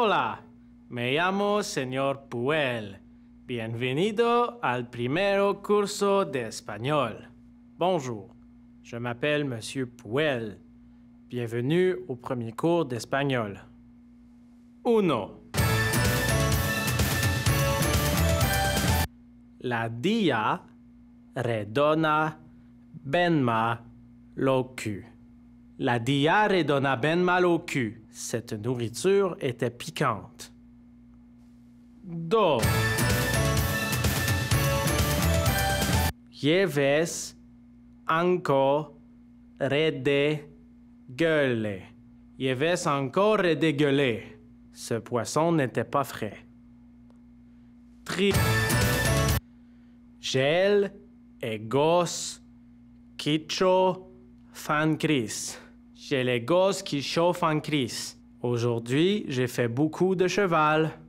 Hola, me llamo señor Puel. Bienvenido al primer curso de espagnol. Bonjour, je m'appelle monsieur Puel. Bienvenue au premier cours d'espagnol. Uno. La dia redona benma lo cu. La dia redona benma lo cu. Cette nourriture était piquante. Dos. Lleves anco rede gueule. Lleves anco rede gueule. Ce poisson n'était pas frais. Tri. Gel egos kicho fancris. J'ai les gosses qui chauffent en crise. Aujourd'hui, j'ai fait beaucoup de cheval.